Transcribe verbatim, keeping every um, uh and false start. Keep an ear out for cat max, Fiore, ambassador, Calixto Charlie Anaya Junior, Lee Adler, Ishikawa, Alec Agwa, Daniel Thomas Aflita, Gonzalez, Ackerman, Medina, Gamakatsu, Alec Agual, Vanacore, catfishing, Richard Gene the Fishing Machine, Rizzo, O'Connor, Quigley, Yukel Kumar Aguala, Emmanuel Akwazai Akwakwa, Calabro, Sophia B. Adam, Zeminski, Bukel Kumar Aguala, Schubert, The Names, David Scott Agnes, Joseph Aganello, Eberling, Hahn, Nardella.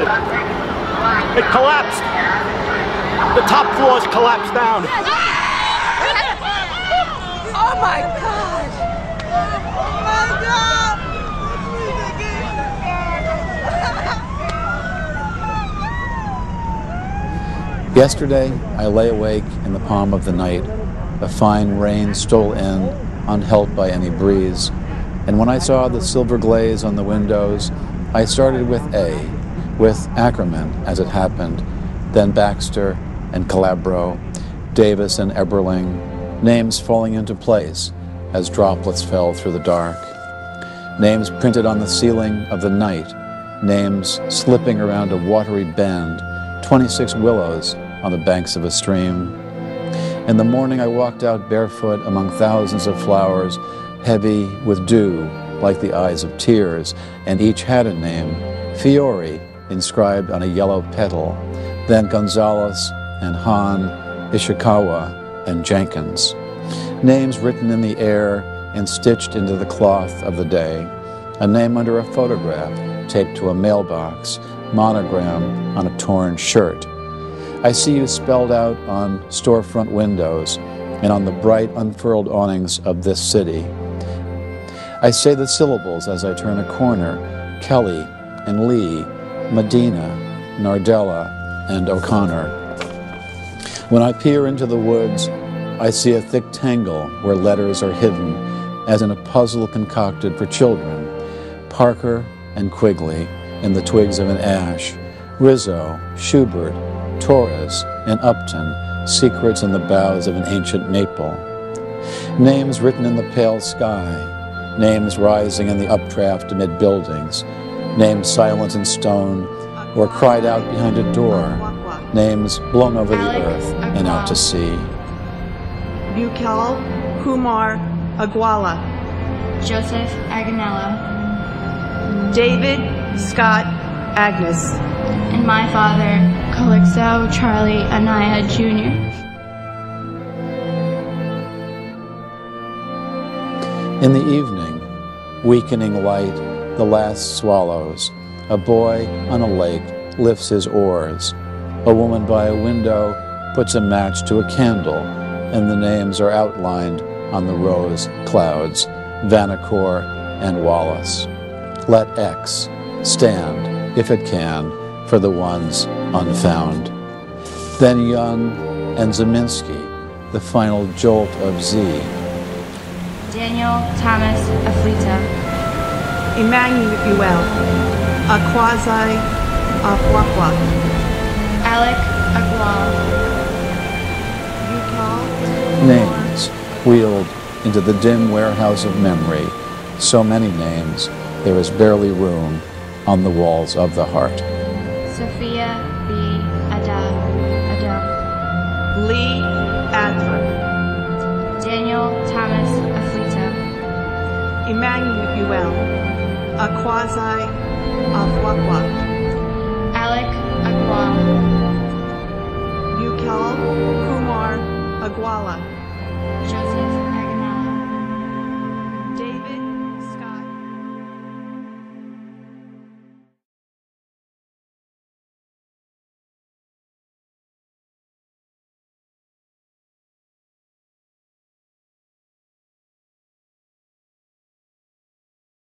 lifted. It collapsed. The top floors collapsed down. Oh my God! Oh my God! Yesterday, I lay awake in the calm of the night. A fine rain stole in, unhelped by any breeze. And when I saw the silver glaze on the windows, I started with A, with Ackerman, as it happened, then Baxter and Calabro, Davis and Eberling, names falling into place as droplets fell through the dark. Names printed on the ceiling of the night, names slipping around a watery bend, twenty-six willows on the banks of a stream. In the morning, I walked out barefoot among thousands of flowers, heavy with dew, like the eyes of tears, and each had a name, Fiore, inscribed on a yellow petal, then Gonzalez and Hahn, Ishikawa and Jenkins. Names written in the air and stitched into the cloth of the day, a name under a photograph taped to a mailbox, monogram on a torn shirt. I see you spelled out on storefront windows and on the bright, unfurled awnings of this city. I say the syllables as I turn a corner, Kelly and Lee, Medina, Nardella, and O'Connor. When I peer into the woods, I see a thick tangle where letters are hidden, as in a puzzle concocted for children. Parker and Quigley in the twigs of an ash, Rizzo, Schubert, Torres, and Upton, secrets in the boughs of an ancient maple. Names written in the pale sky, names rising in the updraft amid buildings, names silent in stone or cried out behind a door, names blown over the earth and out to sea. Bukel Kumar Aguala, Joseph Aganello, David Scott Agnes, and my father, Calixto Charlie Anaya Junior In the evening, weakening light, the last swallows. A boy on a lake lifts his oars. A woman by a window puts a match to a candle, and the names are outlined on the rose clouds, Vanacore and Wallace. Let X stand, if it can, for the ones unfound. Then Young and Zeminski, the final jolt of Z. Daniel Thomas Aflita, Emmanuel Akwazai Akwakwa, Alec Agual. Names wheeled into the dim warehouse of memory. So many names, there is barely room on the walls of the heart. Sophia B. Adam, Adam. Lee Adler, Daniel Thomas Aflita, Emmanuel Akwazai Akwakwa, Alec Agwa, Yukel Kumar Aguala, Joseph